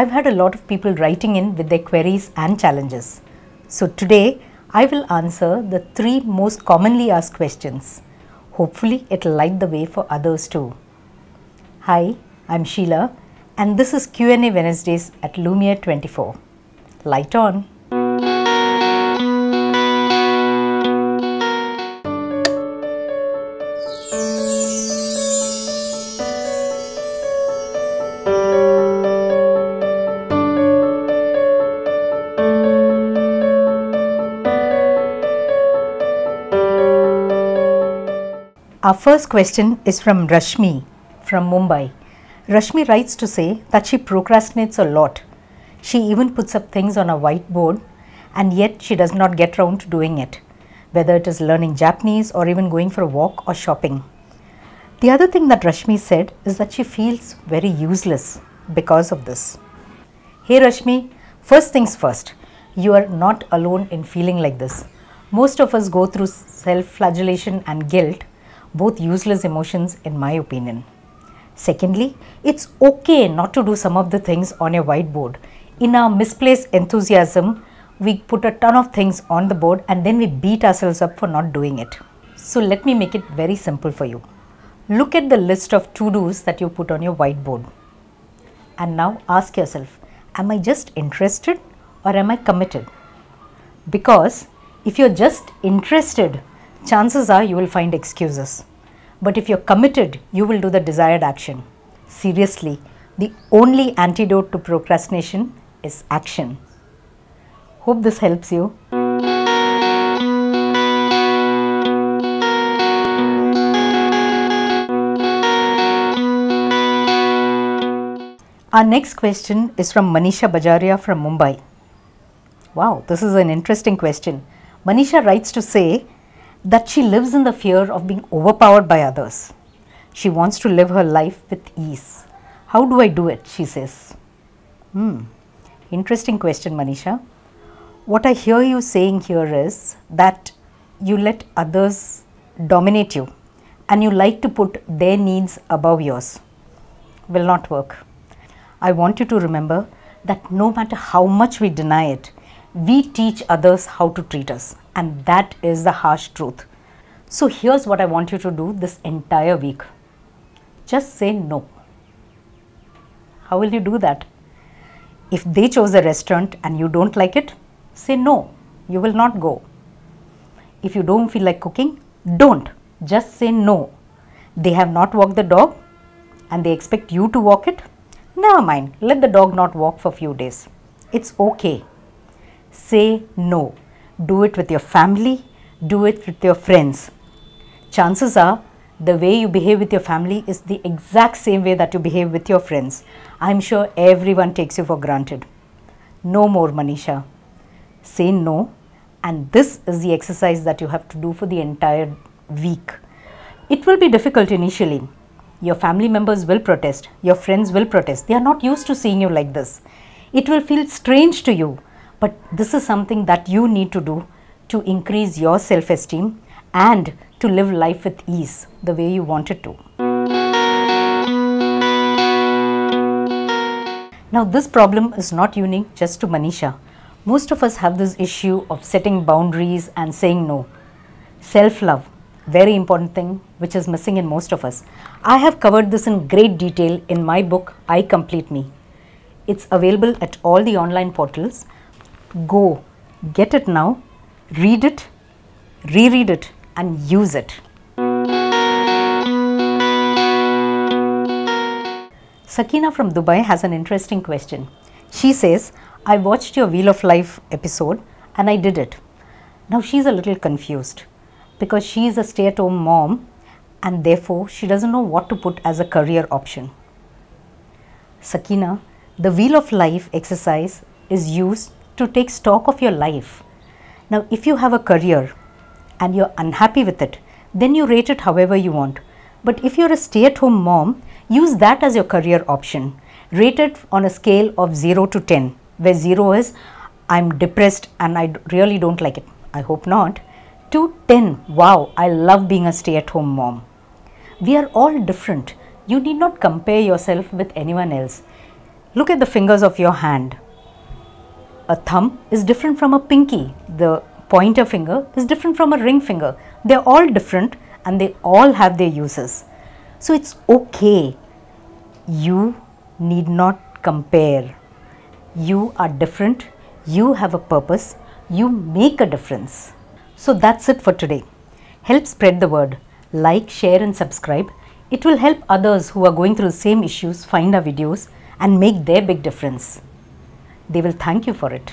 I've had a lot of people writing in with their queries and challenges. So today, I will answer the 3 most commonly asked questions. Hopefully, it'll light the way for others too. Hi, I'm Sheila and this is Q&A Wednesdays at Lumiere 24. Light on! Our first question is from Rashmi from Mumbai. Rashmi writes to say that she procrastinates a lot. She even puts up things on a whiteboard and yet she does not get round to doing it, whether it is learning Japanese or even going for a walk or shopping. The other thing that Rashmi said is that she feels very useless because of this. Hey Rashmi, first things first, you are not alone in feeling like this. Most of us go through self-flagellation and guilt, both useless emotions in my opinion. Secondly, it's okay not to do some of the things on your whiteboard. In our misplaced enthusiasm, we put a ton of things on the board and then we beat ourselves up for not doing it. So let me make it very simple for you. Look at the list of to-dos that you put on your whiteboard. And now ask yourself, am I just interested or am I committed? Because if you're just interested, chances are you will find excuses. But if you're committed, you will do the desired action. Seriously, the only antidote to procrastination is action. Hope this helps you. Our next question is from Manisha Bajaria from Mumbai. Wow, this is an interesting question. Manisha writes to say that she lives in the fear of being overpowered by others. She wants to live her life with ease. How do I do it? She says. Interesting question, Manisha. What I hear you saying here is that you let others dominate you and you like to put their needs above yours. Will not work. I want you to remember that no matter how much we deny it, we teach others how to treat us. And that is the harsh truth. So here's what I want you to do this entire week. Just say no. How will you do that? If they chose a restaurant and you don't like it, say no. You will not go. If you don't feel like cooking, don't. Just say no. They have not walked the dog and they expect you to walk it. Never mind. Let the dog not walk for a few days. It's okay. Say no. Do it with your family, do it with your friends. Chances are the way you behave with your family is the exact same way that you behave with your friends. I'm sure everyone takes you for granted. No more, Manisha. Say no, and this is the exercise that you have to do for the entire week. It will be difficult initially. Your family members will protest, your friends will protest. They are not used to seeing you like this. It will feel strange to you. But this is something that you need to do to increase your self-esteem and to live life with ease the way you want it to. Now this problem is not unique just to Manisha. Most of us have this issue of setting boundaries and saying no. Self-love, very important thing which is missing in most of us. I have covered this in great detail in my book, I Complete Me. It's available at all the online portals. Go, get it now, read it, reread it and use it. Sakina from Dubai has an interesting question. She says, I watched your Wheel of Life episode and I did it. Now she's a little confused because she is a stay-at-home mom and therefore she doesn't know what to put as a career option. Sakina, the Wheel of Life exercise is used to take stock of your life. Now, if you have a career and you're unhappy with it, then you rate it however you want. But if you're a stay-at-home mom, use that as your career option. Rate it on a scale of 0 to 10, where 0 is, I'm depressed and I really don't like it. I hope not. To 10, wow, I love being a stay-at-home mom. We are all different. You need not compare yourself with anyone else. Look at the fingers of your hand. A thumb is different from a pinky. The pointer finger is different from a ring finger. They are all different and they all have their uses. So it's okay. You need not compare. You are different. You have a purpose. You make a difference. So that's it for today. Help spread the word. Like, share and subscribe. It will help others who are going through the same issues find our videos and make their big difference. They will thank you for it.